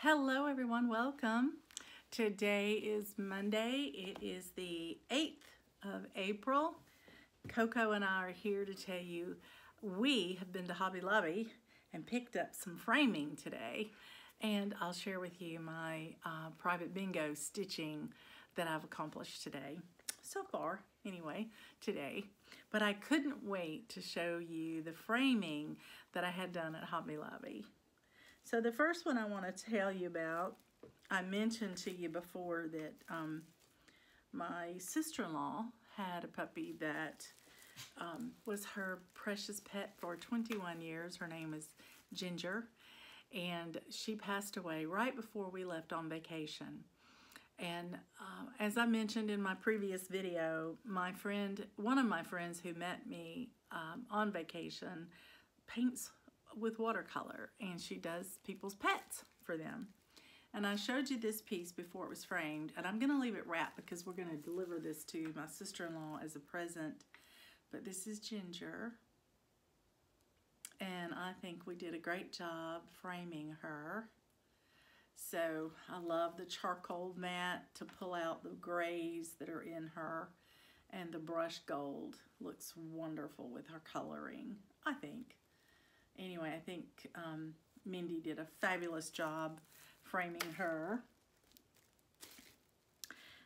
Hello everyone, welcome. Today is Monday. It is the 8th of April. Coco and I are here to tell you we have been to Hobby Lobby and picked up some framing today, and I'll share with you my private bingo stitching that I've accomplished today, so far anyway, today. But I couldn't wait to show you the framing that I had done at Hobby Lobby. So the first one I want to tell you about, I mentioned to you before that my sister-in-law had a puppy that was her precious pet for 21 years. Her name is Ginger, and she passed away right before we left on vacation. And as I mentioned in my previous video, my friend, one of my friends who met me on vacation, paints with watercolor, and she does people's pets for them. And I showed you this piece before it was framed, and I'm going to leave it wrapped because we're going to deliver this to my sister-in-law as a present. But this is Ginger, and I think we did a great job framing her. So I love the charcoal matte to pull out the grays that are in her, and the brush gold looks wonderful with her coloring, I think. Anyway, I think Mindy did a fabulous job framing her.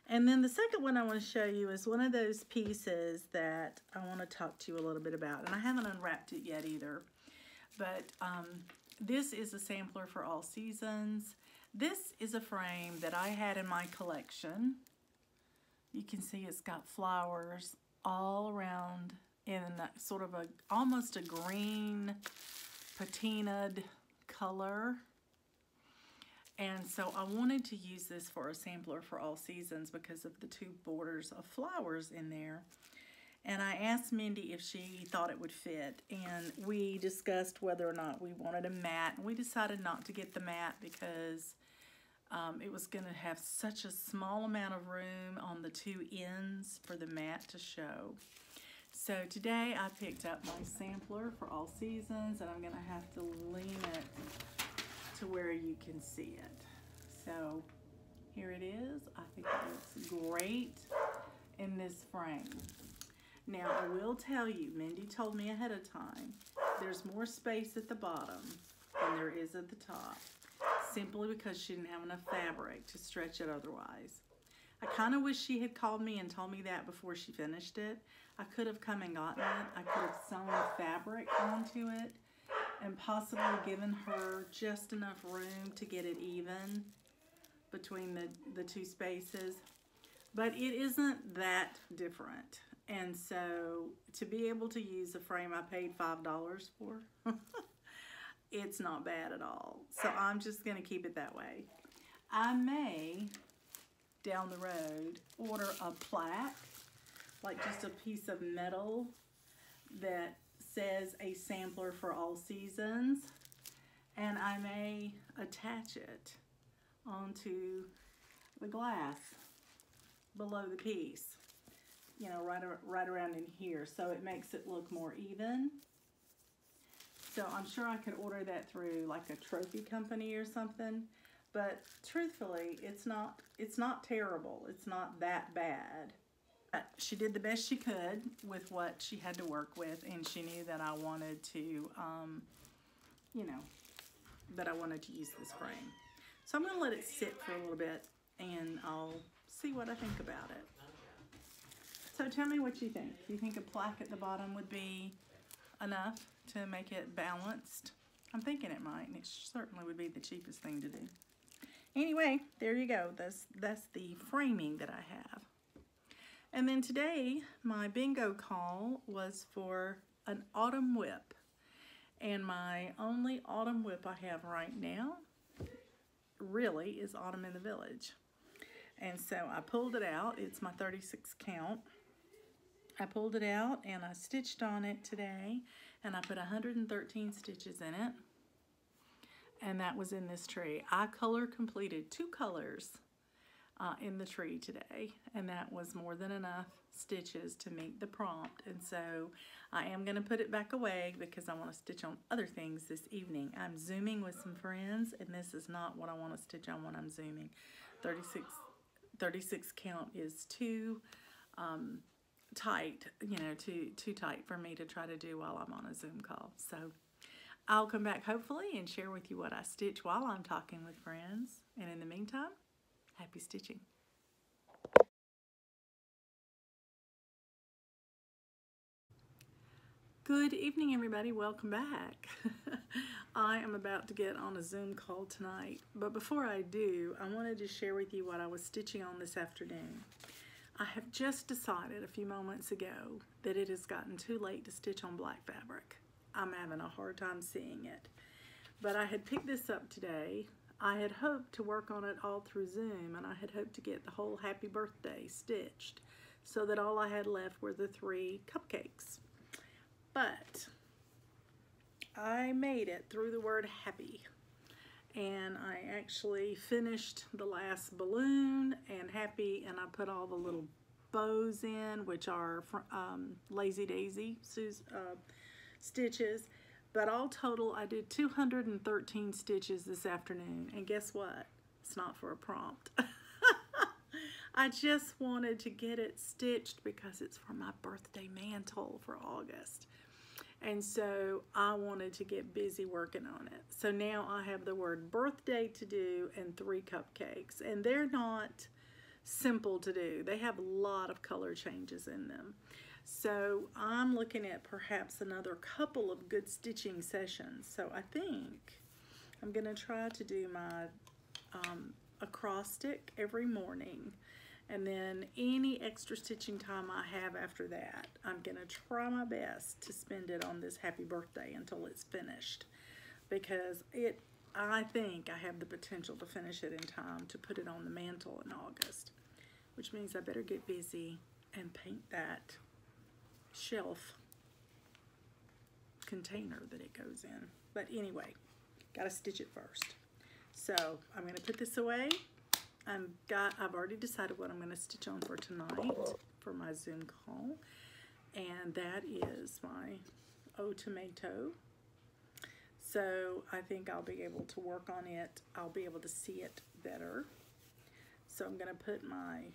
And then the second one I want to show you is one of those pieces that I want to talk to you a little bit about, and I haven't unwrapped it yet either, but this is a sampler for all seasons. This is a frame that I had in my collection. You can see it's got flowers all around in sort of a, almost a green patinaed color. And so I wanted to use this for a sampler for all seasons because of the two borders of flowers in there. And I asked Mindy if she thought it would fit, and we discussed whether or not we wanted a matte. And we decided not to get the matte because it was going to have such a small amount of room on the two ends for the matte to show. So today I picked up my sampler for all seasons, and I'm going to have to lean it to where you can see it. So here it is. I think it looks great in this frame. Now, I will tell you, Mindy told me ahead of time, there's more space at the bottom than there is at the top, simply because she didn't have enough fabric to stretch it otherwise. I kind of wish she had called me and told me that before she finished it. I could have come and gotten it. I could have sewn fabric onto it and possibly given her just enough room to get it even between the two spaces. But it isn't that different. And so to be able to use a frame I paid $5 for, it's not bad at all. So I'm just going to keep it that way. I may, down the road, order a plaque, like just a piece of metal that says a sampler for all seasons, and I may attach it onto the glass below the piece. You know, right around in here, so it makes it look more even. So I'm sure I could order that through like a trophy company or something, but truthfully, it's not terrible. It's not that bad. But she did the best she could with what she had to work with, and she knew that I wanted to, you know, that I wanted to use this frame. So I'm going to let it sit for a little bit, and I'll see what I think about it. So tell me what you think. Do you think a plaque at the bottom would be enough to make it balanced? I'm thinking it might, and it certainly would be the cheapest thing to do. Anyway, there you go. That's the framing that I have. And then today, my bingo call was for an autumn whip. And my only autumn whip I have right now, really, is Autumn in the Village. And so I pulled it out. It's my 36 count. I pulled it out and I stitched on it today, and I put 113 stitches in it, and that was in this tree. I color completed two colors in the tree today, and that was more than enough stitches to meet the prompt, and so I am going to put it back away because I want to stitch on other things this evening. I'm Zooming with some friends, and this is not what I want to stitch on when I'm Zooming. 36 count is too tight, you know, too tight for me to try to do while I'm on a Zoom call. So I'll come back hopefully and share with you what I stitch while I'm talking with friends, and in the meantime, happy stitching. Good evening, everybody. Welcome back. I am about to get on a Zoom call tonight, but before I do, I wanted to share with you what I was stitching on this afternoon. I have just decided a few moments ago that it has gotten too late to stitch on black fabric. I'm having a hard time seeing it, but I had picked this up today. I had hoped to work on it all through Zoom, and I had hoped to get the whole happy birthday stitched so that all I had left were the 3 cupcakes. But I made it through the word happy, and I actually finished the last balloon and happy, and I put all the little bows in, which are Lazy Daisy stitches. But all total, I did 213 stitches this afternoon, and guess what? It's not for a prompt. I just wanted to get it stitched because it's for my birthday mantle for August. And so I wanted to get busy working on it. So now I have the word birthday to do and 3 cupcakes. And they're not simple to do. They have a lot of color changes in them. So I'm looking at perhaps another couple of good stitching sessions. So I think I'm going to try to do my acrostic every morning. And then any extra stitching time I have after that, I'm gonna try my best to spend it on this happy birthday until it's finished, because I think I have the potential to finish it in time to put it on the mantle in August, which means I better get busy and paint that shelf container that it goes in. But anyway, gotta stitch it first. So I'm gonna put this away. I've already decided what I'm going to stitch on for tonight for my Zoom call, and that is my O Tomato. So I think I'll be able to work on it. I'll be able to see it better. So I'm going to put my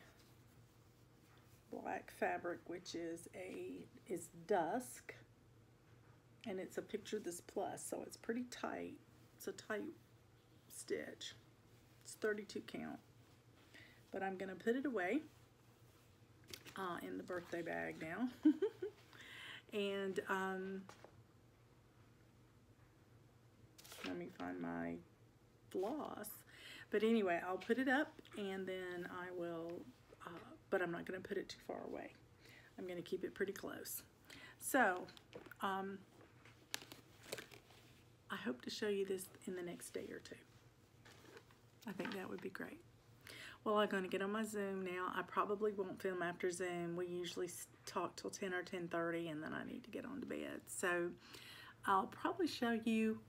black fabric, which is Dusk, and it's a Picture This Plus, so it's pretty tight. It's a tight stitch. It's 32 count, but I'm gonna put it away in the birthday bag now. And let me find my floss. But anyway, I'll put it up, and then I will, but I'm not gonna put it too far away. I'm gonna keep it pretty close. So I hope to show you this in the next day or two. I think that would be great. Well, I'm gonna get on my Zoom now. I probably won't film after Zoom. We usually talk till 10 or 10:30, and then I need to get on to bed. So I'll probably show you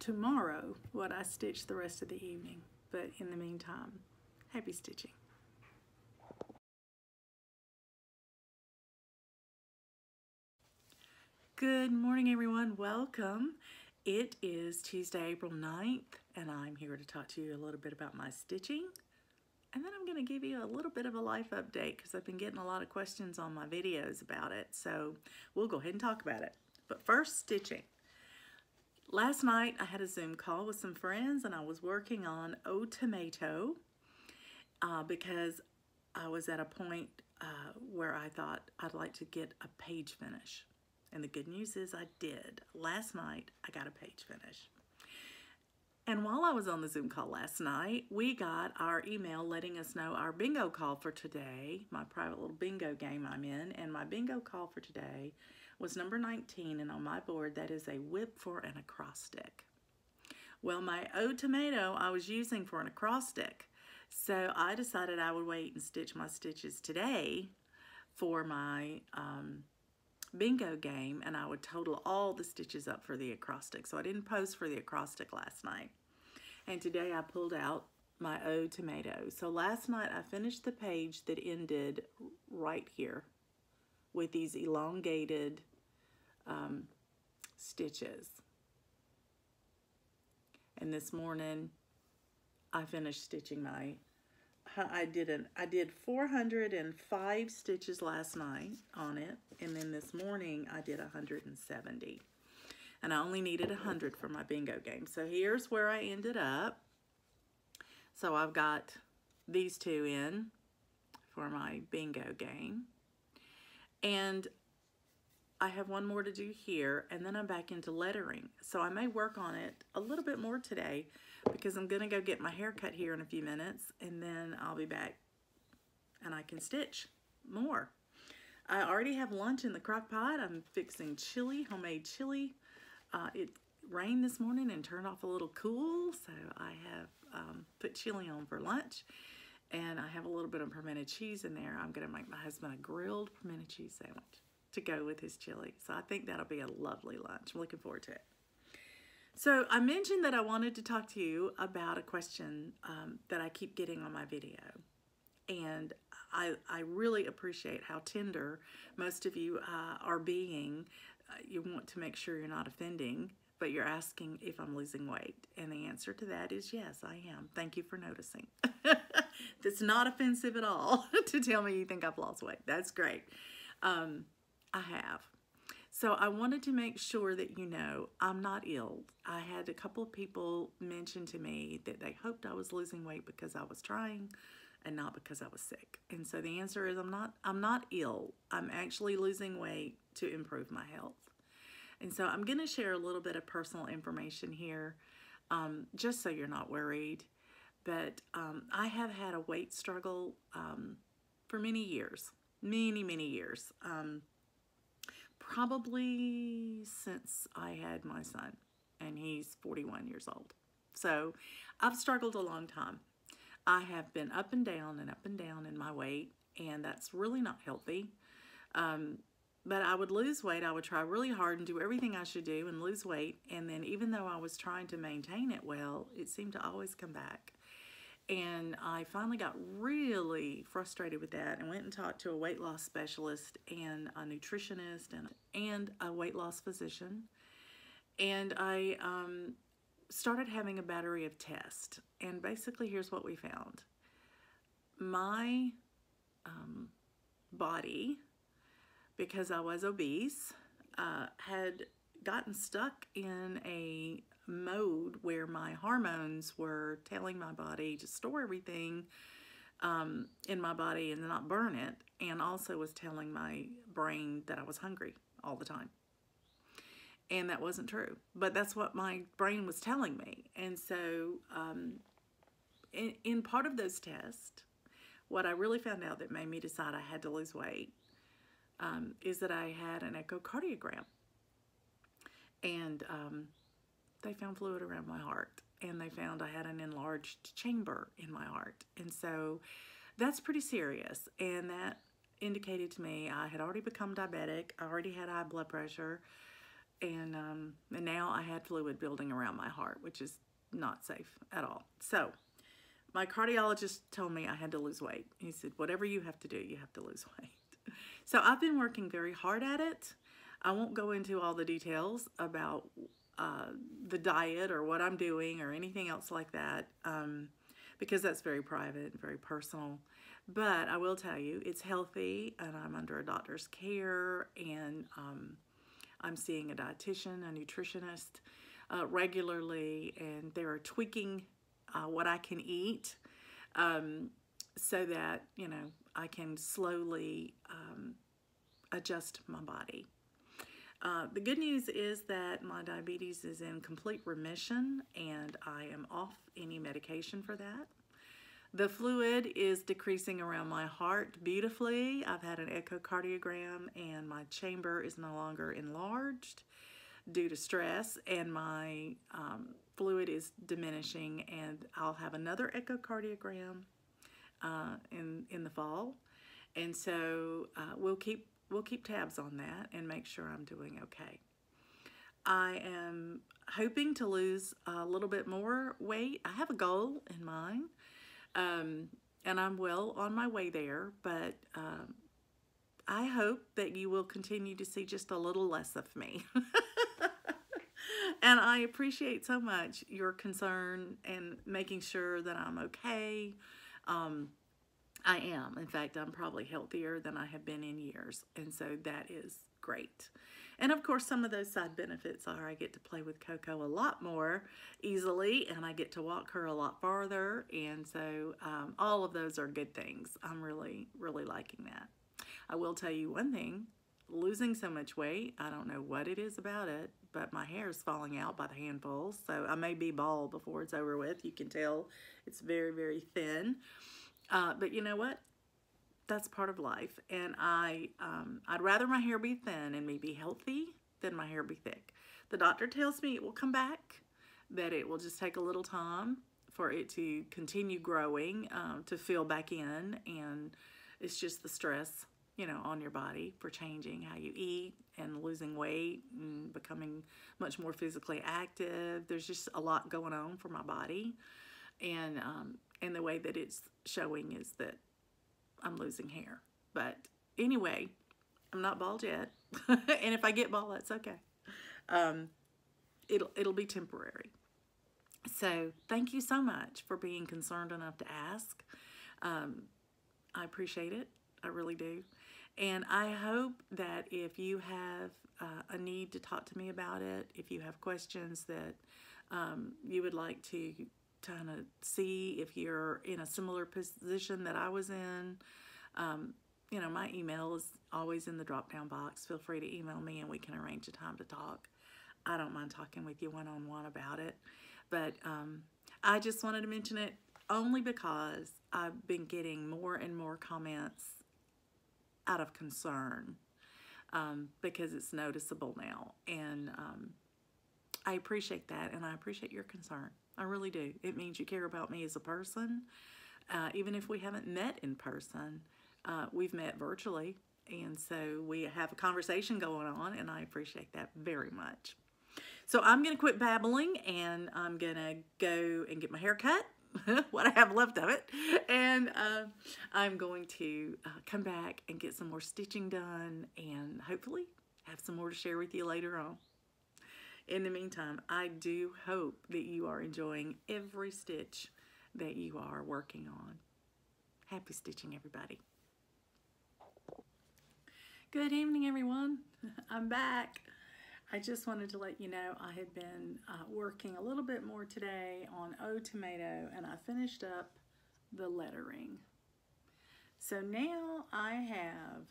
tomorrow what I stitch the rest of the evening. But in the meantime, happy stitching. Good morning, everyone. Welcome. It is Tuesday, April 9th, and I'm here to talk to you a little bit about my stitching. And then I'm going to give you a little bit of a life update because I've been getting a lot of questions on my videos about it. So we'll go ahead and talk about it. But first, stitching. Last night, I had a Zoom call with some friends, and I was working on O Tomato because I was at a point where I thought I'd like to get a page finish. And the good news is I did. Last night, I got a page finish. And while I was on the Zoom call last night, we got our email letting us know our bingo call for today, my private little bingo game I'm in, and my bingo call for today was number 19, and on my board, that is a whip for an acrostic. Well, my O Tomato I was using for an acrostic, so I decided I would wait and stitch my stitches today for my bingo game, and I would total all the stitches up for the acrostic. So I didn't post for the acrostic last night. And today I pulled out my O Tomato. So last night I finished the page that ended right here with these elongated stitches. And this morning I finished stitching my, I did 405 stitches last night on it, and then this morning I did 170. And I only needed 100 for my bingo game. So here's where I ended up. So I've got these two in for my bingo game. And I have one more to do here, and then I'm back into lettering. So I may work on it a little bit more today because I'm gonna go get my hair cut here in a few minutes, and then I'll be back and I can stitch more. I already have lunch in the crock pot. I'm fixing chili, homemade chili. It rained this morning and turned off a little cool, so I have put chili on for lunch. And I have a little bit of pimento cheese in there. I'm gonna make my husband a grilled pimento cheese sandwich to go with his chili. So I think that'll be a lovely lunch. I'm looking forward to it. So I mentioned that I wanted to talk to you about a question that I keep getting on my video. And I really appreciate how tender most of you are being. You want to make sure you're not offending, but you're asking if I'm losing weight. And the answer to that is yes, I am. Thank you for noticing. It's not offensive at all to tell me you think I've lost weight. That's great. I have. So I wanted to make sure that you know I'm not ill. I had a couple of people mention to me that they hoped I was losing weight because I was trying and not because I was sick. And so the answer is I'm not ill. I'm actually losing weight to improve my health. And so I'm gonna share a little bit of personal information here, just so you're not worried. But I have had a weight struggle for many years, many years. Probably since I had my son, and he's 41 years old. So I've struggled a long time. I have been up and down and up and down in my weight, and that's really not healthy. But I would lose weight. I would try really hard and do everything I should do and lose weight. And then even though I was trying to maintain it well, it seemed to always come back. And I finally got really frustrated with that and went and talked to a weight loss specialist and a nutritionist and a weight loss physician. And I started having a battery of tests. And basically, here's what we found. My body, because I was obese, had gotten stuck in a mode where my hormones were telling my body to store everything in my body and not burn it, and also was telling my brain that I was hungry all the time. And that wasn't true, but that's what my brain was telling me. And so in part of those tests, what I really found out that made me decide I had to lose weight is that I had an echocardiogram, and they found fluid around my heart, and they found I had an enlarged chamber in my heart. And so that's pretty serious, and that indicated to me I had already become diabetic, I already had high blood pressure, and now I had fluid building around my heart, which is not safe at all. So my cardiologist told me I had to lose weight. He said, whatever you have to do, you have to lose weight. So I've been working very hard at it. I won't go into all the details about the diet or what I'm doing or anything else like that, because that's very private and very personal. But I will tell you, it's healthy, and I'm under a doctor's care, and I'm seeing a dietitian, a nutritionist regularly, and they're tweaking what I can eat so that, you know, I can slowly adjust my body. The good news is that my diabetes is in complete remission, and I am off any medication for that. The fluid is decreasing around my heart beautifully. I've had an echocardiogram, and my chamber is no longer enlarged due to stress, and my fluid is diminishing, and I'll have another echocardiogram in the fall. And so we'll keep tabs on that and make sure I'm doing okay. I am hoping to lose a little bit more weight. I have a goal in mind, and I'm well on my way there, but I hope that you will continue to see just a little less of me. And I appreciate so much your concern and making sure that I'm okay. I am. In fact, I'm probably healthier than I have been in years. And so that is great. And of course, some of those side benefits are I get to play with Coco a lot more easily, and I get to walk her a lot farther. And so all of those are good things. I'm really, really liking that. I will tell you one thing, losing so much weight, I don't know what it is about it, but my hair is falling out by the handfuls. So I may be bald before it's over with. You can tell it's very, very thin. But you know what? That's part of life. And I'd rather my hair be thin and me be healthy than my hair be thick. The doctor tells me it will come back, that it will just take a little time for it to continue growing, to fill back in. And it's just the stress, you know, on your body for changing how you eat and losing weight and becoming much more physically active. There's just a lot going on for my body. And the way that it's showing is that I'm losing hair. But anyway, I'm not bald yet. And if I get bald, that's okay. It'll be temporary. So thank you so much for being concerned enough to ask. I appreciate it. I really do. And I hope that if you have a need to talk to me about it, if you have questions that you would like to kind of see, if you're in a similar position that I was in, you know, my email is always in the drop-down box. Feel free to email me and we can arrange a time to talk. I don't mind talking with you one-on-one about it. But I just wanted to mention it only because I've been getting more and more comments out of concern because it's noticeable now. And I appreciate that, and I appreciate your concern. I really do. It means you care about me as a person. Even if we haven't met in person, we've met virtually. And so we have a conversation going on, and I appreciate that very much. So I'm going to quit babbling, and I'm going to go and get my hair cut, what I have left of it. And I'm going to come back and get some more stitching done and hopefully have some more to share with you later on. In the meantime, I do hope that you are enjoying every stitch that you are working on. Happy stitching, everybody. Good evening, everyone. I'm back. I just wanted to let you know I had been working a little bit more today on O Tomato, and I finished up the lettering. So now I have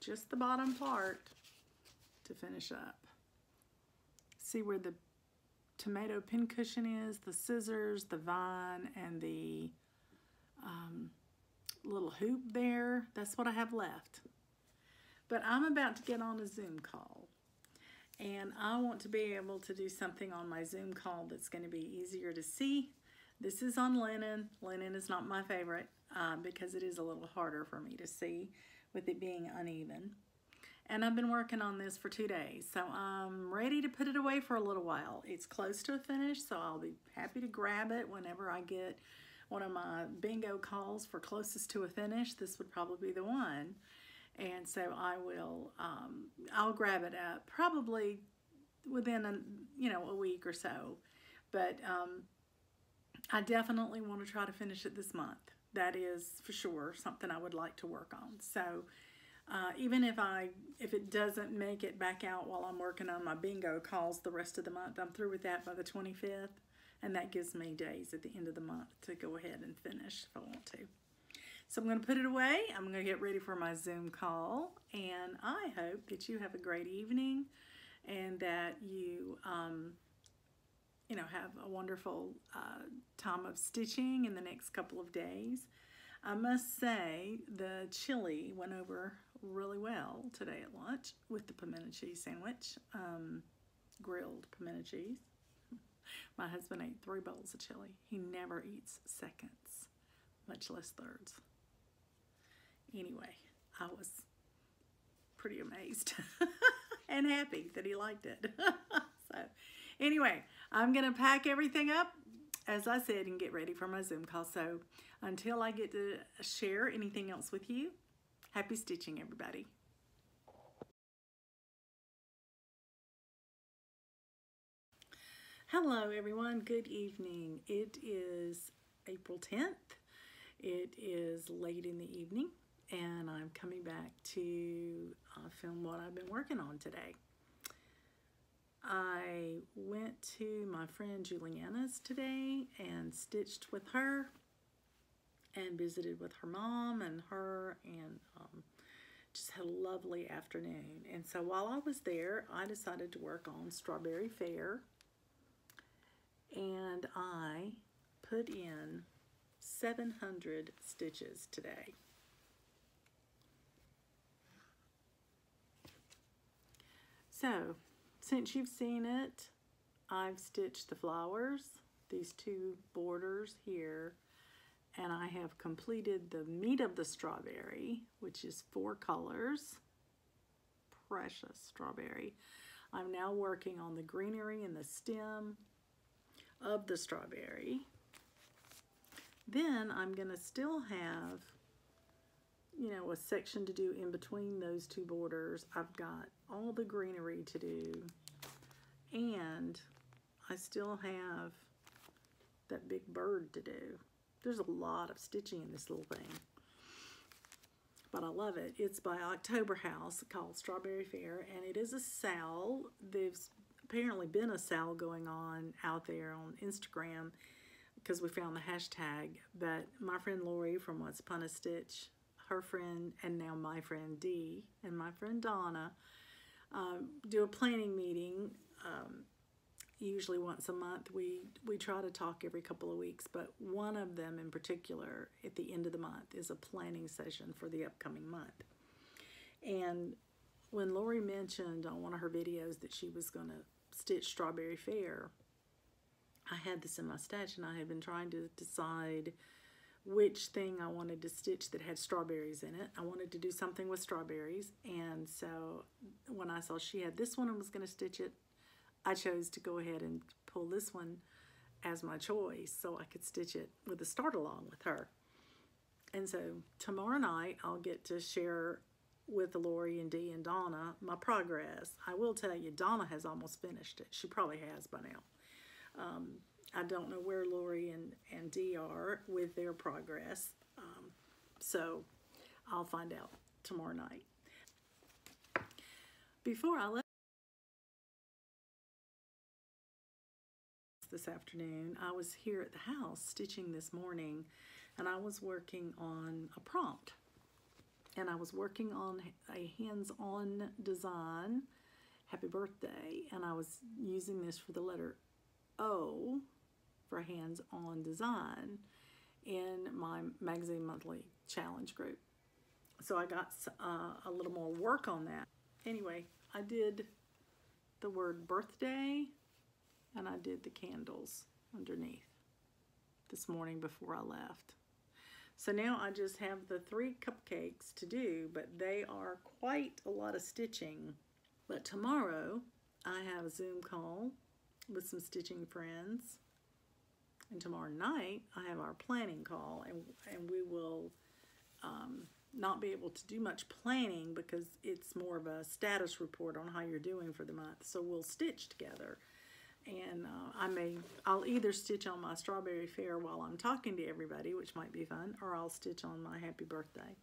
just the bottom part to finish up. See where the tomato pincushion is, the scissors, the vine, and the little hoop there. That's what I have left. But I'm about to get on a Zoom call, and I want to be able to do something on my Zoom call that's going to be easier to see. This is on linen. Linen is not my favorite because it is a little harder for me to see with it being uneven. And I've been working on this for 2 days, so I'm ready to put it away for a little while. It's close to a finish, so I'll be happy to grab it whenever I get one of my bingo calls for closest to a finish. This would probably be the one. And so I will, I'll grab it up probably within a week or so. But I definitely want to try to finish it this month. That is for sure something I would like to work on. So even if it doesn't make it back out while I'm working on my bingo calls the rest of the month, I'm through with that by the 25th, and that gives me days at the end of the month to go ahead and finish if I want to. So I'm going to put it away. I'm going to get ready for my Zoom call, and I hope that you have a great evening and that you, you know, have a wonderful time of stitching in the next couple of days. I must say the chili went over really well today at lunch with the pimento cheese sandwich, grilled pimento cheese. My husband ate 3 bowls of chili. He never eats seconds, much less thirds. Anyway, I was pretty amazed and happy that he liked it. So anyway, I'm going to pack everything up, as I said, and get ready for my Zoom call. So until I get to share anything else with you, happy stitching, everybody. Hello everyone, good evening. It is April 10th. It is late in the evening and I'm coming back to film what I've been working on today. I went to my friend Juliana's today and stitched with her and visited with her mom and her, and just had a lovely afternoon. And so while I was there, I decided to work on Strawberry Fair, and I put in 700 stitches today. So since you've seen it, I've stitched the flowers, these two borders here, and I have completed the meat of the strawberry, which is 4 colors. Precious strawberry. I'm now working on the greenery and the stem of the strawberry. Then I'm gonna still have, you know, a section to do in between those two borders. I've got all the greenery to do, and I still have that big bird to do. There's a lot of stitching in this little thing, but I love it. It's by October House, called Strawberry Fair, and it is a sale. There's apparently been a sale going on out there on Instagram because we found the hashtag, but my friend Lori from What's Pun a Stitch, her friend, and now my friend Dee, and my friend Donna do a planning meeting usually once a month. We try to talk every couple of weeks, but one of them in particular at the end of the month is a planning session for the upcoming month. And when Lori mentioned on one of her videos that she was going to stitch Strawberry Fair, I had this in my stash, and I had been trying to decide which thing I wanted to stitch that had strawberries in it. I wanted to do something with strawberries, and so when I saw she had this one and was going to stitch it, I chose to go ahead and pull this one as my choice so I could stitch it with a start along with her. And so tomorrow night I'll get to share with Lori and Dee and Donna my progress. I will tell you, Donna has almost finished it. She probably has by now. I don't know where Lori and Dee are with their progress, so I'll find out tomorrow night. Before I left this afternoon, I was here at the house stitching this morning, and I was working on a prompt, and I was working on a Hands On Design, Happy Birthday, and I was using this for the letter O for Hands On Design in my magazine monthly challenge group. So I got a little more work on that. Anyway, I did the word birthday and I did the candles underneath this morning before I left. So now I just have the 3 cupcakes to do, but they are quite a lot of stitching. But tomorrow I have a Zoom call with some stitching friends, and tomorrow night I have our planning call, and we will not be able to do much planning because it's more of a status report on how you're doing for the month. So we'll stitch together, and I'll either stitch on my Strawberry Fair while I'm talking to everybody, which might be fun, or I'll stitch on my Happy Birthday.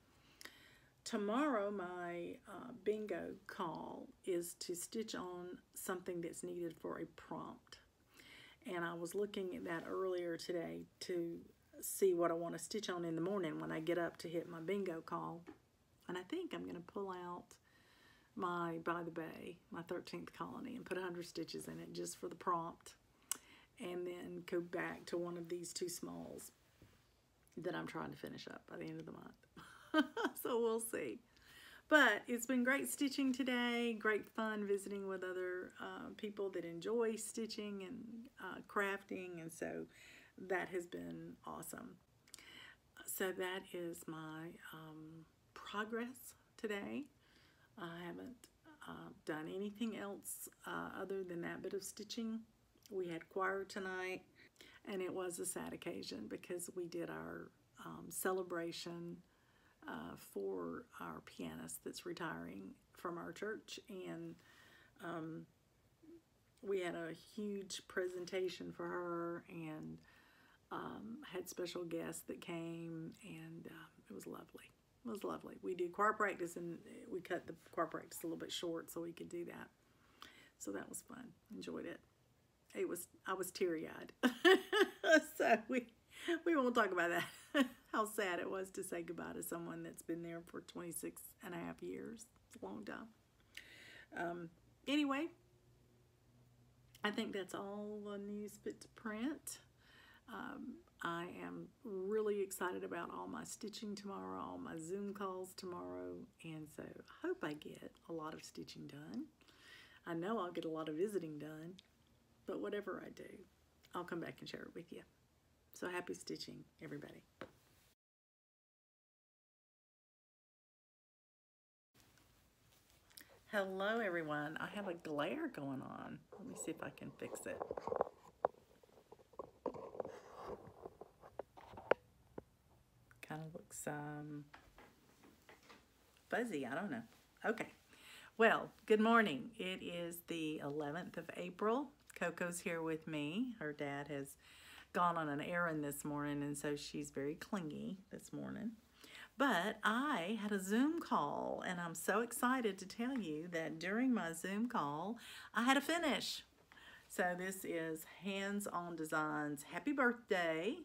Tomorrow my bingo call is to stitch on something that's needed for a prompt, and I was looking at that earlier today to see what I want to stitch on in the morning when I get up to hit my bingo call. And I think I'm going to pull out my By the Bay, my 13th Colony, and put 100 stitches in it just for the prompt, and then go back to one of these two smalls that I'm trying to finish up by the end of the month. So we'll see. But it's been great stitching today, great fun visiting with other people that enjoy stitching and crafting, and so that has been awesome. So that is my progress today. I haven't done anything else other than that bit of stitching. We had choir tonight, and it was a sad occasion because we did our celebration for our pianist that's retiring from our church, and we had a huge presentation for her, and had special guests that came, and it was lovely. It was lovely. We did choir practice, and we cut the choir practice a little bit short so we could do that. So that was fun. Enjoyed it. It was, I was teary-eyed. So we won't talk about that. How sad it was to say goodbye to someone that's been there for 26.5 years. It's a long time. Anyway, I think that's all the news fit to print. I am really excited about all my stitching tomorrow, all my Zoom calls tomorrow, and so I hope I get a lot of stitching done. I know I'll get a lot of visiting done, but whatever I do, I'll come back and share it with you. So happy stitching, everybody. Hello, everyone. I have a glare going on. Let me see if I can fix it. Kind of looks fuzzy. I don't know. Okay. Well, good morning. It is the 11th of April. Coco's here with me. Her dad has gone on an errand this morning, and so she's very clingy this morning. But I had a Zoom call, and I'm so excited to tell you that during my Zoom call, I had a finish. So this is Hands On Designs. Happy birthday.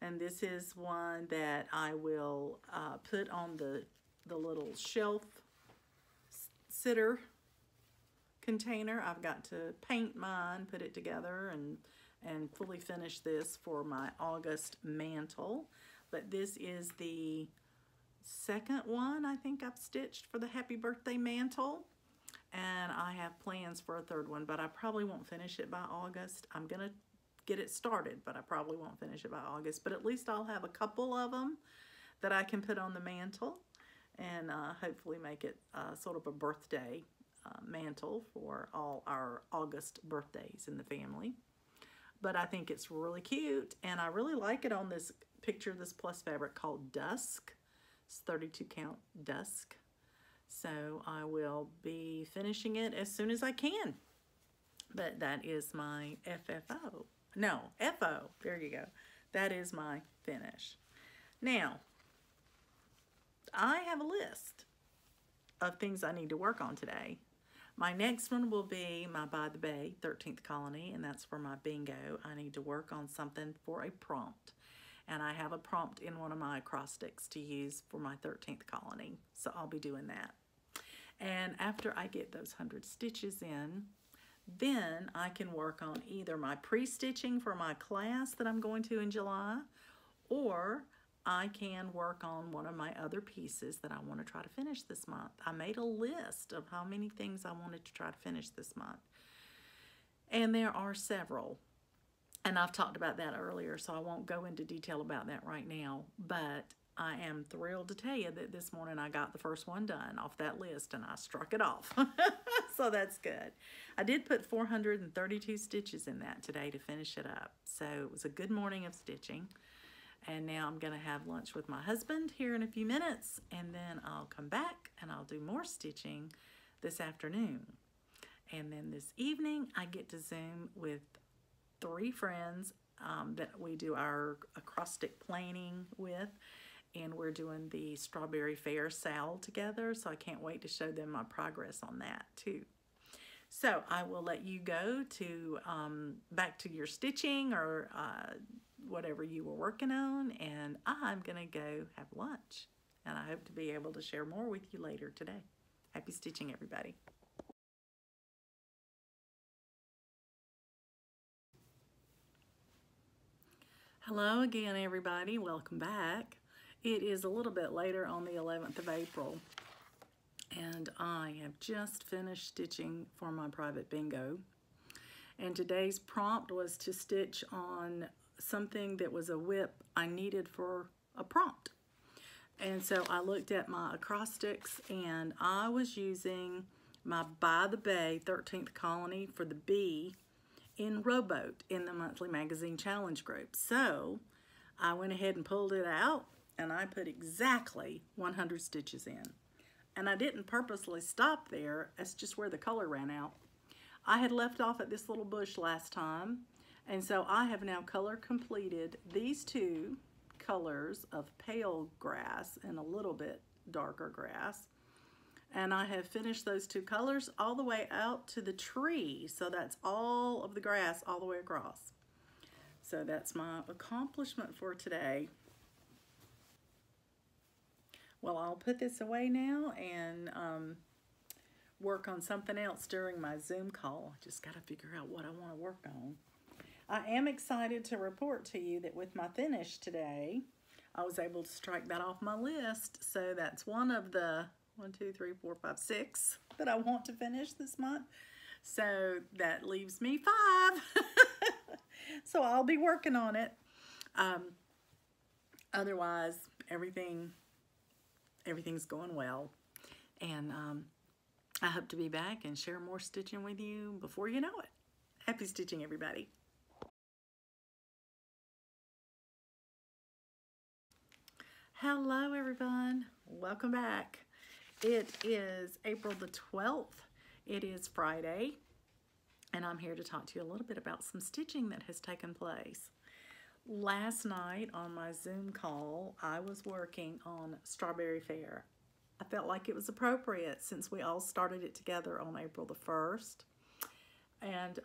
And this is one that I will put on the little shelf sitter container. I've got to paint mine, put it together, and fully finish this for my August mantle. But this is the second one I think I've stitched for the Happy Birthday mantle. And I have plans for a third one, but I probably won't finish it by August. I'm going to get it started, but I probably won't finish it by August. But at least I'll have a couple of them that I can put on the mantle and hopefully make it sort of a birthday mantle for all our August birthdays in the family. But I think it's really cute, and I really like it on this picture, this plus fabric called Dusk. It's 32 count Dusk. So I will be finishing it as soon as I can. But that is my FFO. No, FO. There you go. That is my finish. Now, I have a list of things I need to work on today. My next one will be my By the Bay 13th Colony, and that's for my bingo. I need to work on something for a prompt. And I have a prompt in one of my acrostics to use for my 13th Colony. So I'll be doing that. And after I get those 100 stitches in, then I can work on either my pre-stitching for my class that I'm going to in July, or I can work on one of my other pieces that I want to try to finish this month. I made a list of how many things I wanted to try to finish this month, and there are several. And I've talked about that earlier, so I won't go into detail about that right now, but I am thrilled to tell you that this morning I got the first one done off that list, and I struck it off. So that's good. I did put 432 stitches in that today to finish it up. So it was a good morning of stitching. And now I'm going to have lunch with my husband here in a few minutes, and then I'll come back and I'll do more stitching this afternoon. And then this evening I get to Zoom with 3 friends that we do our acrostic planning with. And we're doing the Strawberry Fair sale together, so I can't wait to show them my progress on that too. So I will let you go to back to your stitching or whatever you were working on, and I'm gonna go have lunch, and I hope to be able to share more with you later today. Happy stitching, everybody. Hello again, everybody. Welcome back. It is a little bit later on the 11th of April, and I have just finished stitching for my private bingo. And today's prompt was to stitch on something that was a whip I needed for a prompt. And so I looked at my acrostics, and I was using my By the Bay 13th Colony for the B in Rowboat in the monthly magazine challenge group. So I went ahead and pulled it out, and I put exactly 100 stitches in. And I didn't purposely stop there. That's just where the color ran out. I had left off at this little bush last time, and so I have now color completed these two colors of pale grass and a little bit darker grass. And I have finished those two colors all the way out to the tree. So that's all of the grass all the way across. So that's my accomplishment for today. Well, I'll put this away now and work on something else during my Zoom call. I just got to figure out what I want to work on. I am excited to report to you that with my finish today, I was able to strike that off my list. So that's one of the 1, 2, 3, 4, 5, 6 that I want to finish this month. So that leaves me 5. So I'll be working on it. Otherwise, everything's going well. And I hope to be back and share more stitching with you before you know it. Happy stitching, everybody. Hello, everyone. Welcome back. It is April the 12th. It is Friday, and I'm here to talk to you a little bit about some stitching that has taken place. Last night on my Zoom call, I was working on Strawberry Fair. I felt like it was appropriate since we all started it together on April the 1st. And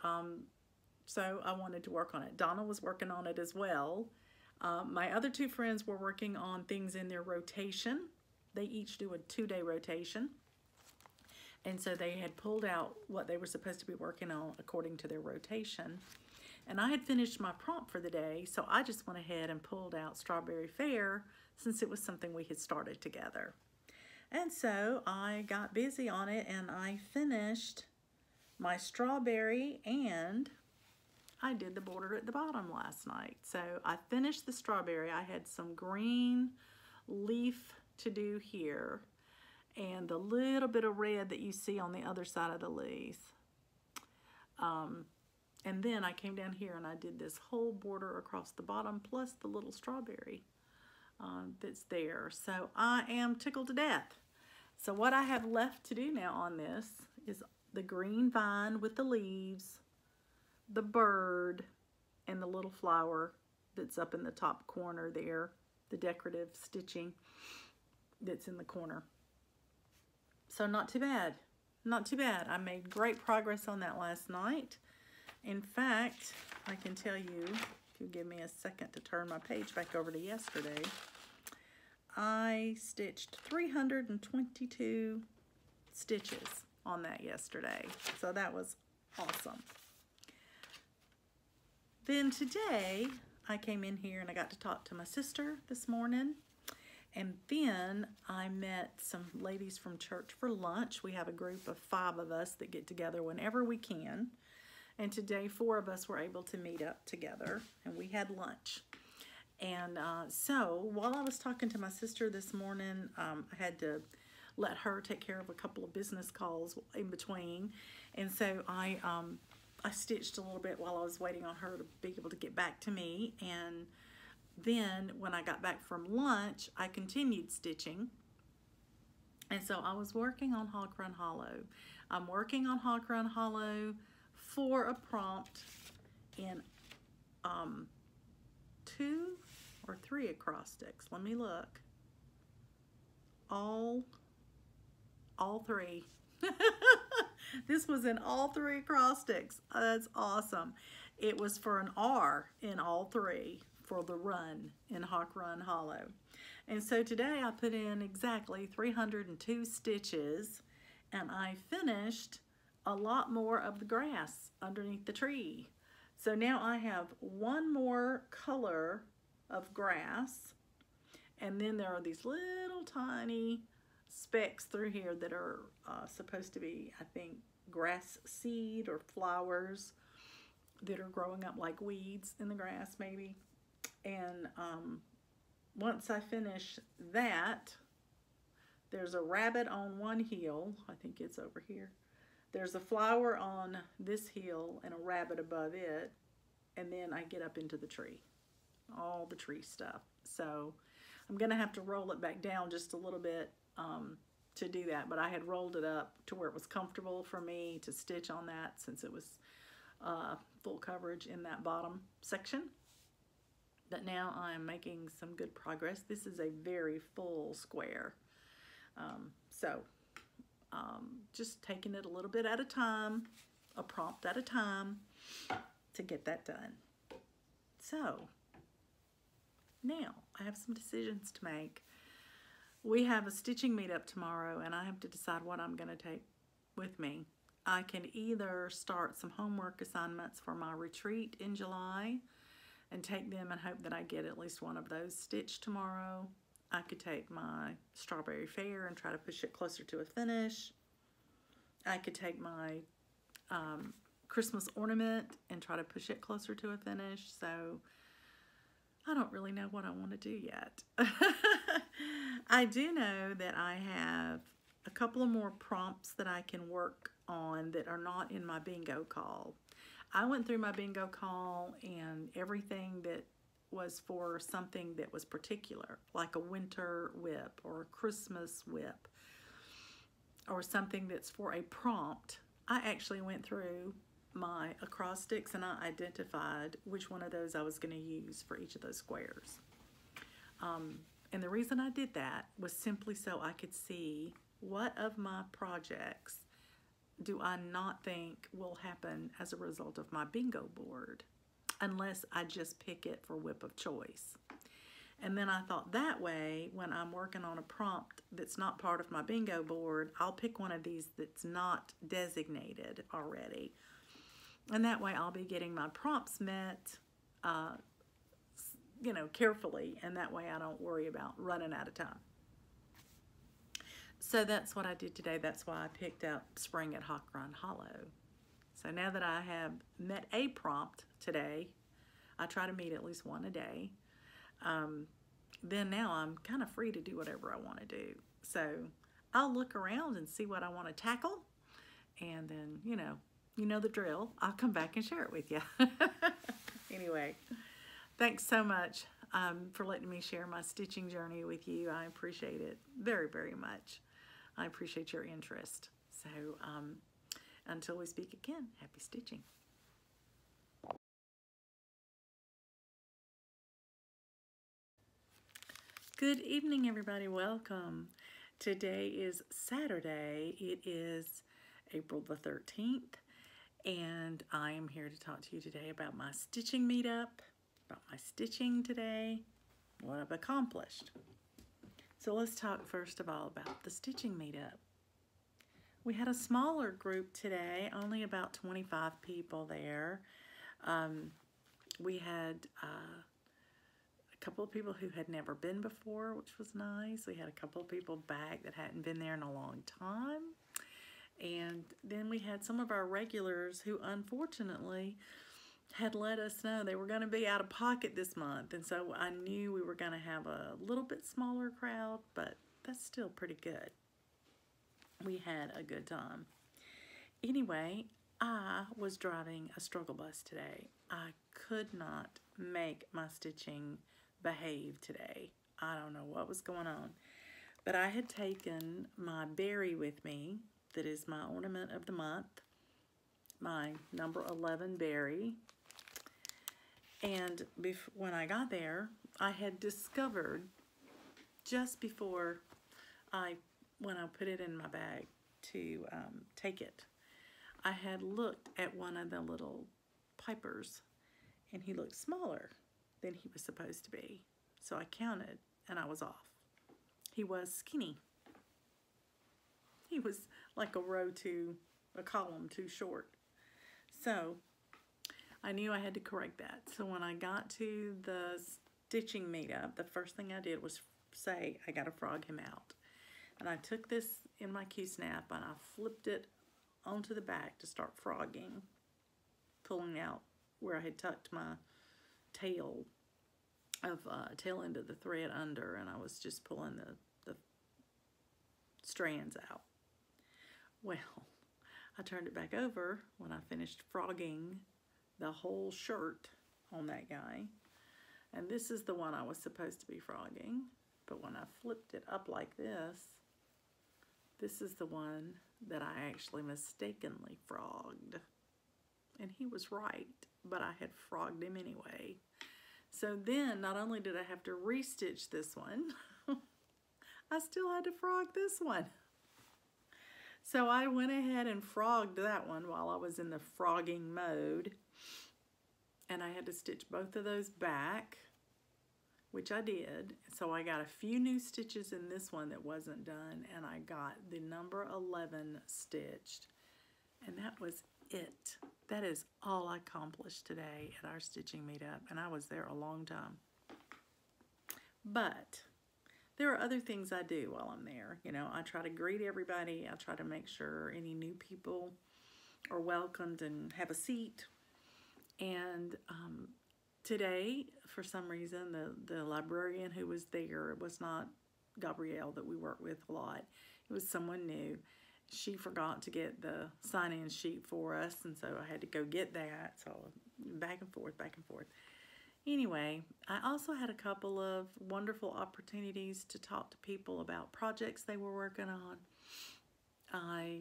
so I wanted to work on it. Donna was working on it as well. My other two friends were working on things in their rotation. They each do a 2-day rotation. And so they had pulled out what they were supposed to be working on according to their rotation. And I had finished my prompt for the day, so I just went ahead and pulled out Strawberry Fair since it was something we had started together. And so I got busy on it and I finished my strawberry and I did the border at the bottom last night. So I finished the strawberry. I had some green leaf to do here and the little bit of red that you see on the other side of the leaf, and then I came down here and I did this whole border across the bottom plus the little strawberry that's there. So I am tickled to death. So what I have left to do now on this is the green vine with the leaves, the bird, and the little flower that's up in the top corner there, the decorative stitching that's in the corner. So not too bad, not too bad. I made great progress on that last night. In fact, I can tell you, if you give me a second to turn my page back over to yesterday, I stitched 322 stitches on that yesterday. So that was awesome. Then today, I came in here and I got to talk to my sister this morning. And then I met some ladies from church for lunch. We have a group of 5 of us that get together whenever we can. And today, 4 of us were able to meet up together and we had lunch. And so while I was talking to my sister this morning, I had to let her take care of a couple of business calls in between. And so I stitched a little bit while I was waiting on her to be able to get back to me. And then when I got back from lunch, I continued stitching. And so I was working on Hawk Run Hollow. I'm working on Hawk Run Hollow for a prompt in 2 or 3 acrostics. Let me look. All 3. This was in all 3 acrostics. That's awesome. It was for an R in all 3 for the run in Hawk Run Hollow. And so today I put in exactly 302 stitches and I finished a lot more of the grass underneath the tree. So now I have 1 more color of grass and then there are these little tiny specks through here that are supposed to be, I think, grass seed or flowers that are growing up like weeds in the grass maybe. And once I finish that, there's a rabbit on one heel. I think it's over here. There's a flower on this heel and a rabbit above it. And then I get up into the tree, all the tree stuff. So I'm gonna have to roll it back down just a little bit to do that, but I had rolled it up to where it was comfortable for me to stitch on that since it was full coverage in that bottom section. But now I'm making some good progress. This is a very full square. Just taking it a little bit at a time, a prompt at a time to get that done. So now I have some decisions to make. We have a stitching meetup tomorrow and I have to decide what I'm going to take with me. I can either start some homework assignments for my retreat in July and take them and hope that I get at least one of those stitched tomorrow. I could take my Strawberry Fair and try to push it closer to a finish. I could take my Christmas ornament and try to push it closer to a finish. So I don't really know what I want to do yet. I do know that I have a couple of more prompts that I can work on that are not in my bingo call. I went through my bingo call and everything that was for something that was particular, like a winter whip or a Christmas whip or something that's for a prompt. I actually went through my acrostics and I identified which one of those I was going to use for each of those squares. And the reason I did that was simply so I could see what of my projects do I not think will happen as a result of my bingo board, unless I just pick it for whip of choice. And then I thought that way, when I'm working on a prompt that's not part of my bingo board, I'll pick one of these that's not designated already. And that way I'll be getting my prompts met, you know, carefully. And that way I don't worry about running out of time. So that's what I did today. That's why I picked up Spring at Hawk Run Hollow. So now that I have met a prompt today, I try to meet at least one a day. Then now I'm kind of free to do whatever I want to do. So I'll look around and see what I want to tackle. And then, you know the drill. I'll come back and share it with you. Anyway, thanks so much for letting me share my stitching journey with you. I appreciate it very, very much. I appreciate your interest. So until we speak again, happy stitching. Good evening, everybody. Welcome. Today is Saturday. It is April the 13th, and I am here to talk to you today about my stitching meetup, about my stitching today, what I've accomplished. So let's talk first of all about the stitching meetup. We had a smaller group today, only about 25 people there. We had a couple of people who had never been before, which was nice. We had a couple of people back that hadn't been there in a long time. And then we had some of our regulars who unfortunately had let us know they were going to be out of pocket this month. And so I knew we were going to have a little bit smaller crowd, but that's still pretty good. We had a good time. Anyway, I was driving a struggle bus today. I could not make my stitching behave today. I don't know what was going on. But I had taken my berry with me, that is my ornament of the month, my number 11 berry. And when I got there, I had discovered just before when I put it in my bag to take it, I had looked at one of the little pipers and he looked smaller than he was supposed to be. So I counted and I was off. He was skinny. He was like a column too short. So I knew I had to correct that. So when I got to the stitching meetup, the first thing I did was say, I gotta frog him out. And I took this in my Q-snap and I flipped it onto the back to start frogging, pulling out where I had tucked my tail end of the thread under, and I was just pulling the strands out. Well, I turned it back over when I finished frogging the whole shirt on that guy. And this is the one I was supposed to be frogging, but when I flipped it up like this, This is the one that I actually mistakenly frogged. And he was right, but I had frogged him anyway. So then, not only did I have to restitch this one, I still had to frog this one. So I went ahead and frogged that one while I was in the frogging mode. And I had to stitch both of those back, which I did. So I got a few new stitches in this one that wasn't done, and I got the number 11 stitched. And that was it. That is all I accomplished today at our stitching meetup, and I was there a long time. But there are other things I do while I'm there. You know, I try to greet everybody. I try to make sure any new people are welcomed and have a seat. And today, for some reason, the librarian who was there, it was not Gabrielle that we work with a lot. It was someone new. She forgot to get the sign-in sheet for us, and so I had to go get that. So back and forth, back and forth. Anyway, I also had a couple of wonderful opportunities to talk to people about projects they were working on. I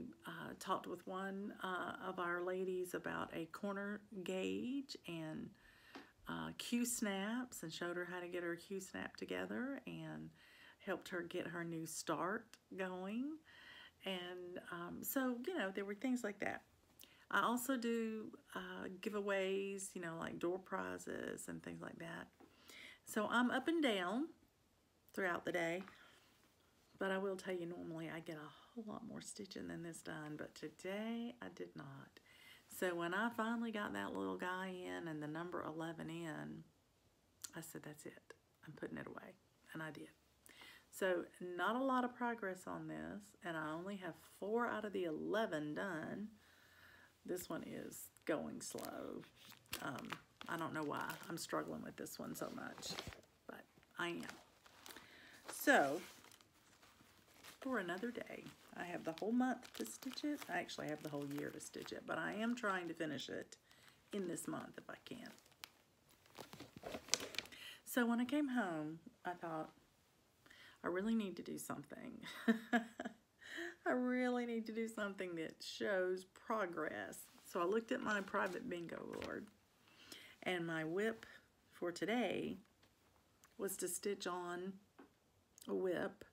talked with one of our ladies about a corner gauge and Q-snaps, and showed her how to get her Q-snap together and helped her get her new start going. And so, you know, there were things like that. I also do giveaways, you know, like door prizes and things like that. So I'm up and down throughout the day. But I will tell you, normally I get a whole lot more stitching than this done, but today I did not. So when I finally got that little guy in and the number 11 in, I said, that's it. I'm putting it away. And I did. So not a lot of progress on this, and I only have 4 out of the 11 done. This one is going slow. I don't know why I'm struggling with this one so much, but I am. So for another day, I have the whole month to stitch it. I actually have the whole year to stitch it, but I am trying to finish it in this month if I can. So when I came home, I thought, I really need to do something. I really need to do something that shows progress. So I looked at my private bingo board, and my whip for today was to stitch on a whip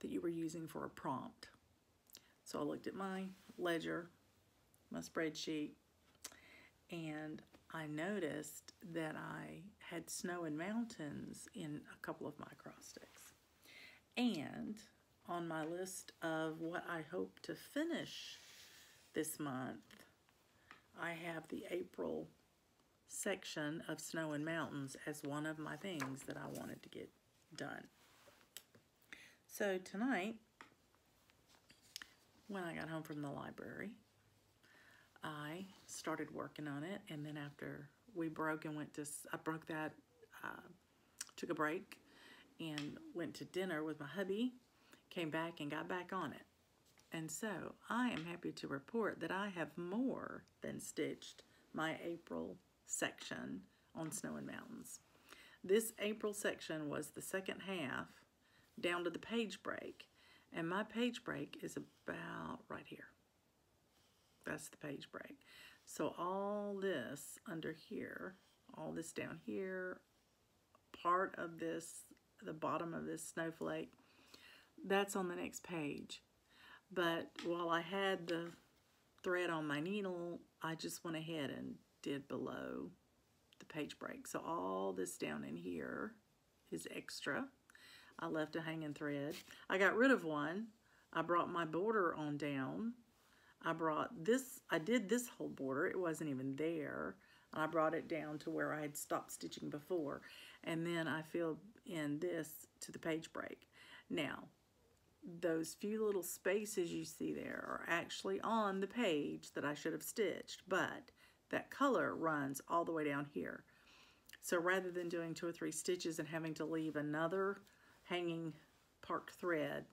that you were using for a prompt. So I looked at my ledger, my spreadsheet, and I noticed that I had Snow and Mountains in a couple of my cross sticks. And on my list of what I hope to finish this month, I have the April section of Snow and Mountains as one of my things that I wanted to get done. So tonight, when I got home from the library, I started working on it. And then after we broke and went to, I broke that, took a break and went to dinner with my hubby, came back and got back on it. And so I am happy to report that I have more than stitched my April section on Snow and Mountains. This April section was the second half down to the page break, and my page break is about right here. That's the page break. So all this under here, all this down here, part of this, the bottom of this snowflake, that's on the next page. But while I had the thread on my needle, I just went ahead and did below the page break. So all this down in here is extra. I left a hanging thread. I got rid of one. I brought my border on down. I brought this, I did this whole border. It wasn't even there. And I brought it down to where I had stopped stitching before. And then I filled in this to the page break. Now, those few little spaces you see there are actually on the page that I should have stitched, but that color runs all the way down here. So rather than doing 2 or 3 stitches and having to leave another hanging part thread,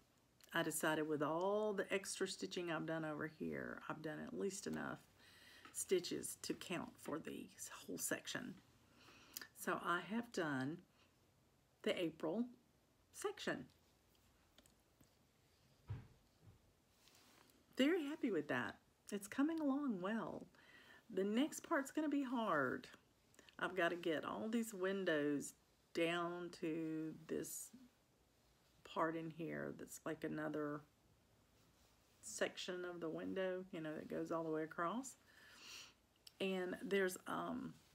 I decided with all the extra stitching I've done over here, I've done at least enough stitches to count for the whole section. So I have done the April section. very happy with that. It's coming along well. The next part's going to be hard. I've got to get all these windows down to this part in here that's like another section of the window, you know, that goes all the way across. And there's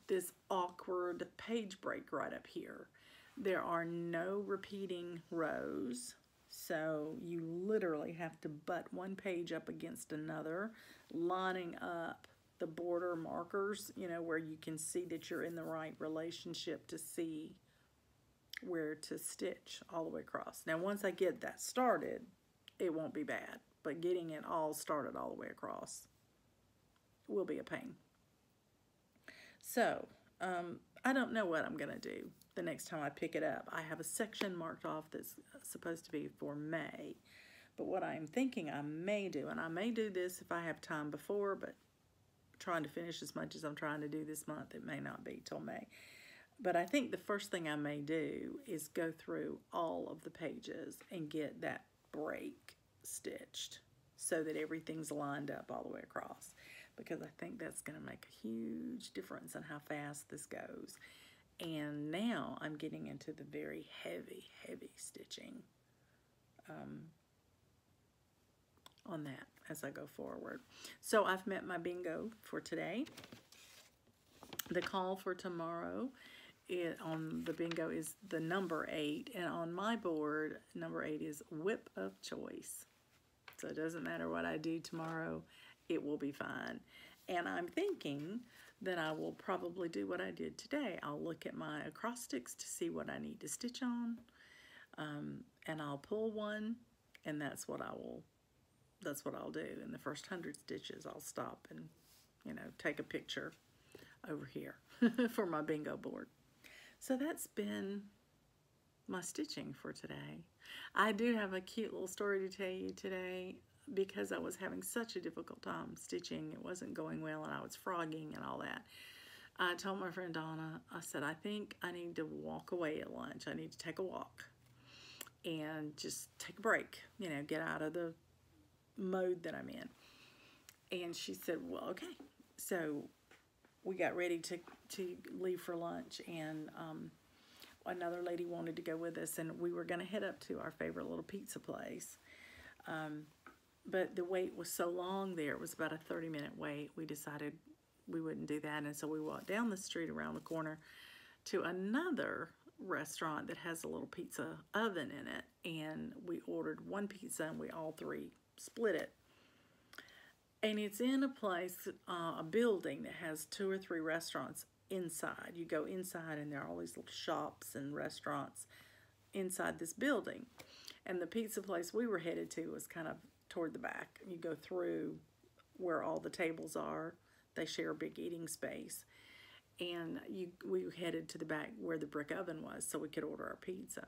this awkward page break right up here. There are no repeating rows, so you literally have to butt one page up against another, lining up the border markers, you know, where you can see that you're in the right relationship to see where to stitch all the way across. Now, once I get that started, it won't be bad, but getting it all started all the way across will be a pain. So, I don't know what I'm gonna do the next time I pick it up. I have a section marked off that's supposed to be for May, but what I'm thinking I may do, and I may do this if I have time before, but trying to finish as much as I'm trying to do this month, it may not be till May. But I think the first thing I may do is go through all of the pages and get that break stitched so that everything's lined up all the way across, because I think that's going to make a huge difference in how fast this goes. And now I'm getting into the very heavy, heavy stitching on that as I go forward. So I've met my bingo for today. The call for tomorrow on the bingo is the number 8, and on my board, number 8 is whip of choice. So it doesn't matter what I do tomorrow, it will be fine. And I'm thinking that I will probably do what I did today. I'll look at my acrostics to see what I need to stitch on, and I'll pull one, and that's what I'll do. In the first 100 stitches, I'll stop and, you know, take a picture over here for my bingo board. So that's been my stitching for today. I do have a cute little story to tell you today, because I was having such a difficult time stitching. It wasn't going well, and I was frogging and all that. I told my friend Donna, I said, I think I need to walk away at lunch. I need to take a walk and just take a break, you know, get out of the mode that I'm in. And she said, well, okay. So we got ready to leave for lunch, and another lady wanted to go with us, and we were gonna head up to our favorite little pizza place. But the wait was so long there, it was about a 30-minute wait. We decided we wouldn't do that, and so we walked down the street around the corner to another restaurant that has a little pizza oven in it, and we ordered one pizza, and we all three split it. And it's in a place, a building that has 2 or 3 restaurants inside. You go inside, and there are all these little shops and restaurants inside this building. And the pizza place we were headed to was kind of toward the back. You go through where all the tables are. They share a big eating space. And we headed to the back where the brick oven was so we could order our pizza.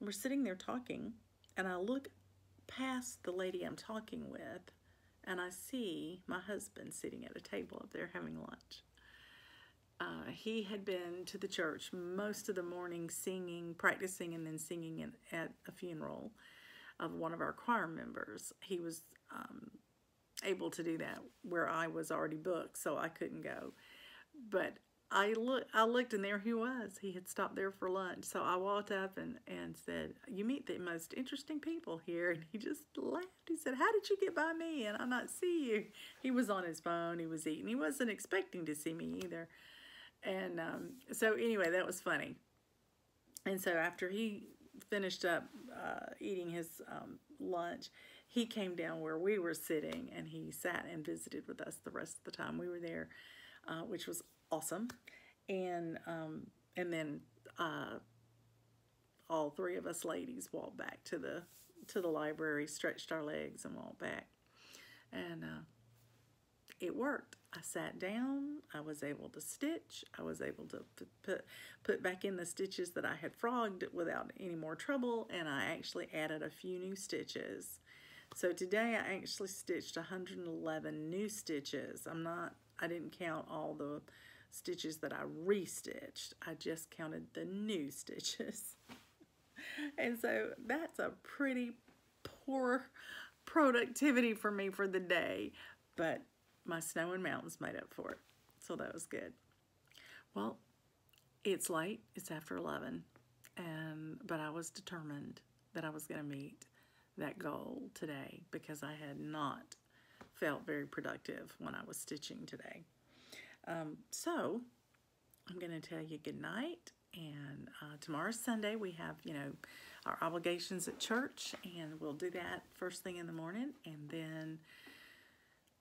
And we're sitting there talking, and I look past the lady I'm talking with, and I see my husband sitting at a table up there having lunch. He had been to the church most of the morning singing, practicing, and then singing at a funeral of one of our choir members. He was able to do that where I was already booked, so I couldn't go. But I looked, and there he was. He had stopped there for lunch. So I walked up and said, you meet the most interesting people here. And he just laughed. He said, how did you get by me and I not see you? He was on his phone. He was eating. He wasn't expecting to see me either. And so anyway, that was funny. And so after he finished up eating his lunch, he came down where we were sitting, and he sat and visited with us the rest of the time we were there, which was awesome. And then all 3 of us ladies walked back to the library, stretched our legs, and walked back. And it worked. I sat down. I was able to stitch. I was able to put back in the stitches that I had frogged without any more trouble, and I actually added a few new stitches. So today I actually stitched 111 new stitches. I didn't count all the stitches that I re-stitched. I just counted the new stitches. And so that's a pretty poor productivity for me for the day, but my Snow and Mountains made up for it, so that was good. Well, it's late, it's after 11, but I was determined that I was going to meet that goal today because I had not felt very productive when I was stitching today. So I'm going to tell you good night, and tomorrow's Sunday. We have, you know, our obligations at church, and we'll do that first thing in the morning, and then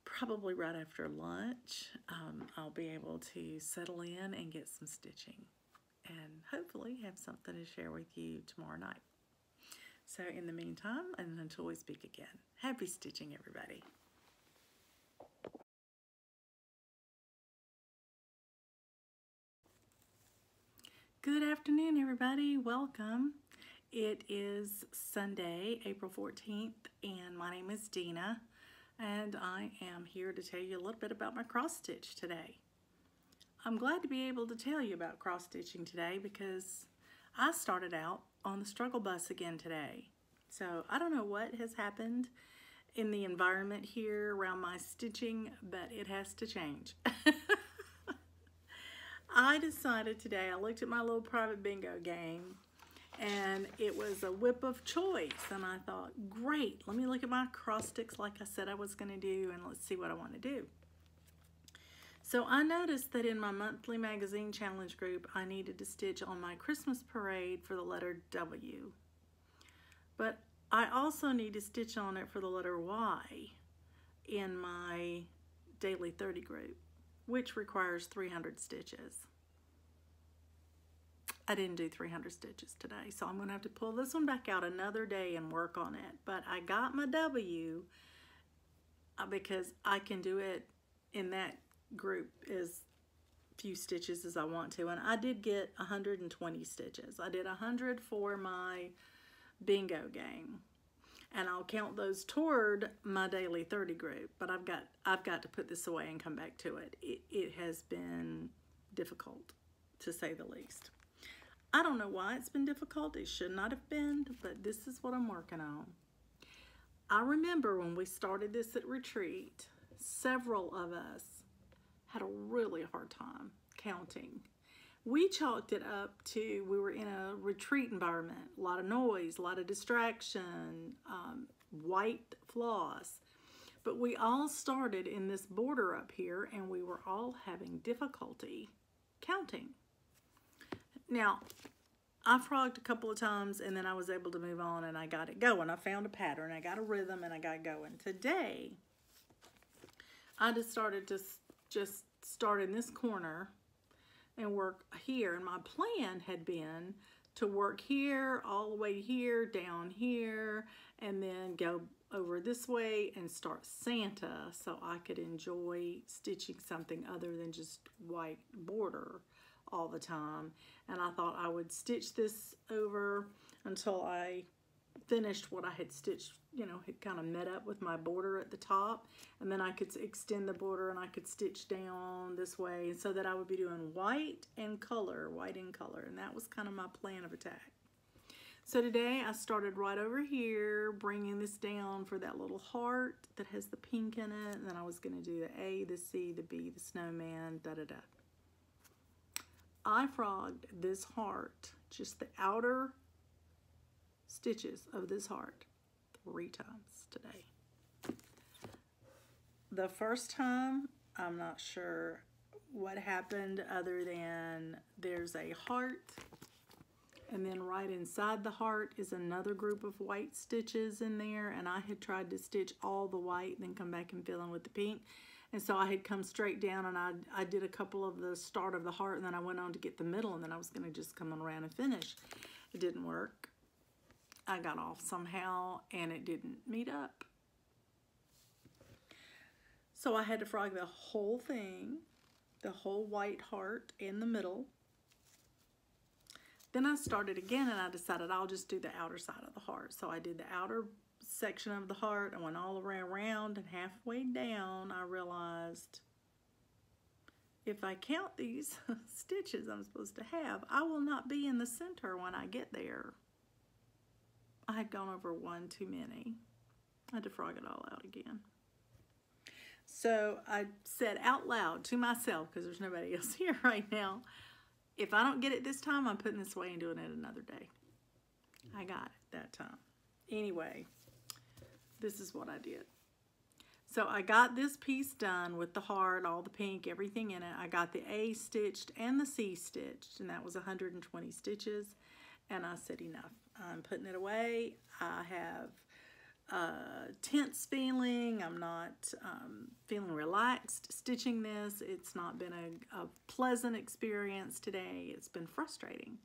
probably right after lunch I'll be able to settle in and get some stitching and hopefully have something to share with you tomorrow night. So in the meantime, and until we speak again, happy stitching, everybody. Good afternoon, everybody. Welcome. It is Sunday, April 14th, and my name is Dina, and I am here to tell you a little bit about my cross stitch today. I'm glad to be able to tell you about cross stitching today because I started out on the struggle bus again today. So I don't know what has happened in the environment here around my stitching, but it has to change. I decided today, I looked at my little private bingo game, and it was a whip of choice, and I thought, great, let me look at my cross stitch like I said I was going to do, and let's see what I want to do. So I noticed that in my monthly magazine challenge group, I needed to stitch on my Christmas parade for the letter W, but I also need to stitch on it for the letter Y in my daily 30 group, which requires 300 stitches. I didn't do 300 stitches today, so I'm going to have to pull this one back out another day and work on it. But I got my W because I can do it in that group as few stitches as I want to. And I did get 120 stitches. I did 100 for my bingo game. And I'll count those toward my daily 30 group. But I've got to put this away and come back to it. It has been difficult, to say the least. I don't know why it's been difficult. It should not have been, but this is what I'm working on. I remember when we started this at retreat, several of us had a really hard time counting. We chalked it up to, we were in a retreat environment, a lot of noise, a lot of distraction, white floss. But we all started in this border up here, and we were all having difficulty counting. Now, I frogged a couple of times, and then I was able to move on, and I got it going. I found a pattern, I got a rhythm, and I got going. Today, I just started to just start in this corner and work here. And my plan had been to work here, all the way here, down here, and then go over this way and start Santa so I could enjoy stitching something other than just white border all the time. And I thought I would stitch this over until I finished what I had stitched, you know, had kind of met up with my border at the top, and then I could extend the border and I could stitch down this way, and so that I would be doing white and color, white and color, and that was kind of my plan of attack. So today I started right over here, bringing this down for that little heart that has the pink in it, and then I was going to do the A, the C, the B, the snowman, da-da-da. I frogged this heart, just the outer stitches of this heart, 3 times today. The first time, I'm not sure what happened other than there's a heart, and then right inside the heart is another group of white stitches in there, and I had tried to stitch all the white and then come back and fill in with the pink. And so I had come straight down, and I did a couple of the start of the heart, and then I went on to get the middle, and then I was going to just come on around and finish. It didn't work. I got off somehow, and it didn't meet up. So I had to frog the whole thing, the whole white heart in the middle. Then I started again, and I decided I'll just do the outer side of the heart. So I did the outer section of the heart. I went all around, and halfway down I realized if I count these stitches I'm supposed to have, I will not be in the center when I get there. I had gone over one too many. I had to frog it all out again. So I said out loud to myself, because there's nobody else here right now, if I don't get it this time, I'm putting this away and doing it another day. I got it that time. Anyway, this is what I did. So I got this piece done with the heart, all the pink, everything in it. I got the A stitched and the C stitched, and that was 120 stitches. And I said, enough. I'm putting it away. I have a tense feeling. I'm not feeling relaxed stitching this. It's not been a pleasant experience today. It's been frustrating.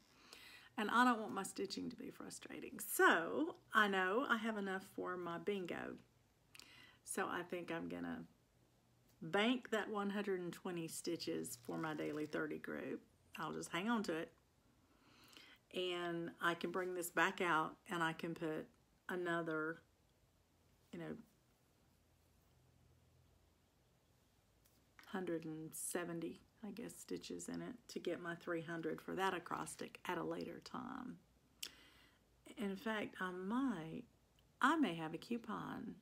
And I don't want my stitching to be frustrating. So I know I have enough for my bingo. So I think I'm gonna bank that 120 stitches for my daily 30 group. I'll just hang on to it. And I can bring this back out and I can put another, you know, 170, I guess, stitches in it to get my 300 for that acrostic at a later time. In fact, I may have a coupon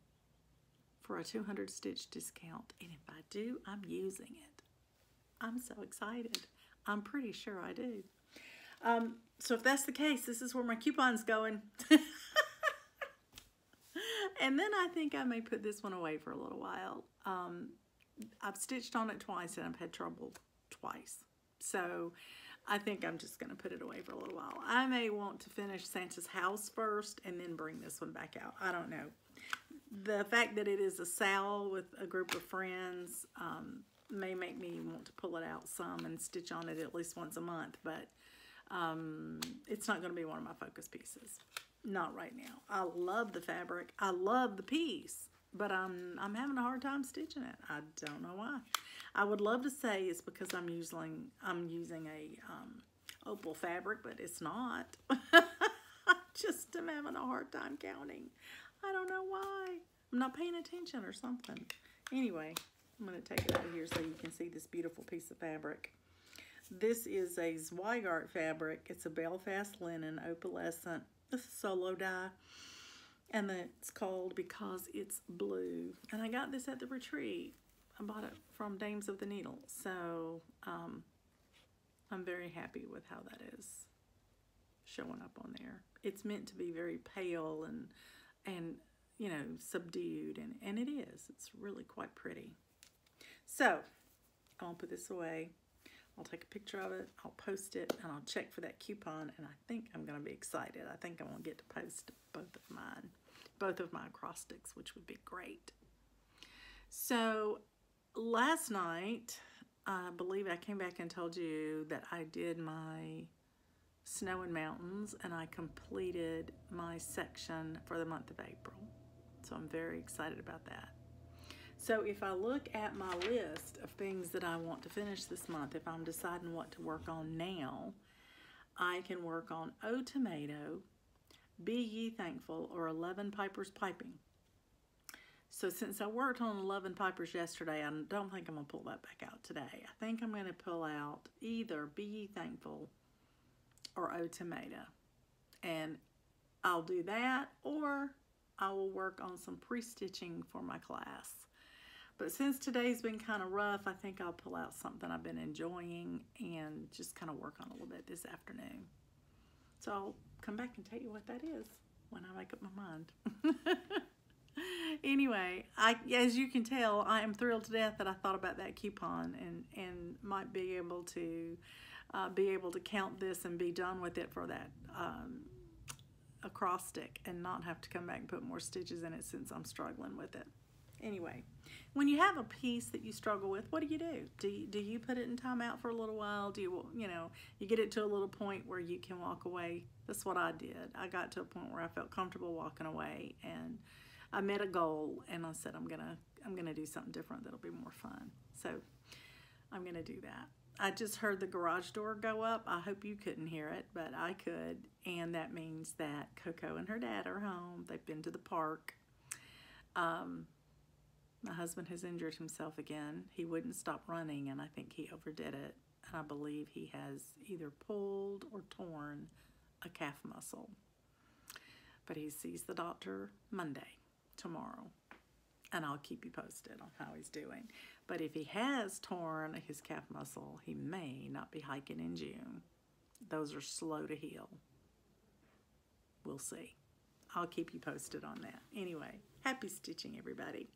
for a 200 stitch discount. And if I do, I'm using it. I'm so excited. I'm pretty sure I do. So if that's the case, this is where my coupon's going. And then I think I may put this one away for a little while. I've stitched on it twice and I've had trouble twice. So I think I'm just gonna put it away for a little while. I may want to finish Santa's house first and then bring this one back out. I don't know. The fact that it is a sal with a group of friends may make me want to pull it out some and stitch on it at least once a month, but it's not going to be one of my focus pieces. Not right now. I love the fabric. I love the piece, but I'm having a hard time stitching it. I don't know why. I would love to say it's because I'm using a opal fabric, but it's not. I just am having a hard time counting. I don't know why. I'm not paying attention or something. Anyway, I'm going to take it out of here so you can see this beautiful piece of fabric. This is a Zweigart fabric. It's a Belfast Linen opalescent. This is solo dye. And it's called Because It's Blue. And I got this at the retreat. I bought it from Dames of the Needle. So I'm very happy with how that is showing up on there. It's meant to be very pale and you know, subdued, and it is. It's really quite pretty. So I'll put this away. I'll take a picture of it, I'll post it, and I'll check for that coupon, and I think I'm gonna be excited. I think I'm gonna get to post both of my acrostics, which would be great. So last night, I believe I came back and told you that I did my Snow and Mountains, and I completed my section for the month of April. So I'm very excited about that. So if I look at my list of things that I want to finish this month, if I'm deciding what to work on now, I can work on O Tomato, Be Ye Thankful, or 11 Pipers Piping. So since I worked on 11 Pipers yesterday, I don't think I'm going to pull that back out today. I think I'm going to pull out either Be Ye Thankful or O Tomato. And I'll do that, or I will work on some pre-stitching for my class. But since today's been kind of rough, I think I'll pull out something I've been enjoying and just kind of work on a little bit this afternoon. So I'll come back and tell you what that is when I make up my mind. Anyway, as you can tell, I am thrilled to death that I thought about that coupon and might be able to count this and be done with it for that acrostic and not have to come back and put more stitches in it since I'm struggling with it. Anyway, when you have a piece that you struggle with, what do you do? Do you put it in timeout for a little while? Do you know, you get it to a little point where you can walk away? That's what I did. I got to a point where I felt comfortable walking away, and I met a goal, and I said I'm gonna do something different that'll be more fun. So I'm gonna do that. I just heard the garage door go up. I hope you couldn't hear it, but I could, and that means that Coco and her dad are home. They've been to the park. My husband has injured himself again. He wouldn't stop running, and I think he overdid it. And I believe he has either pulled or torn a calf muscle. But he sees the doctor Monday. tomorrow, and I'll keep you posted on how he's doing. But if he has torn his calf muscle, he may not be hiking in June. Those are slow to heal. We'll see. I'll keep you posted on that. Anyway, happy stitching, everybody.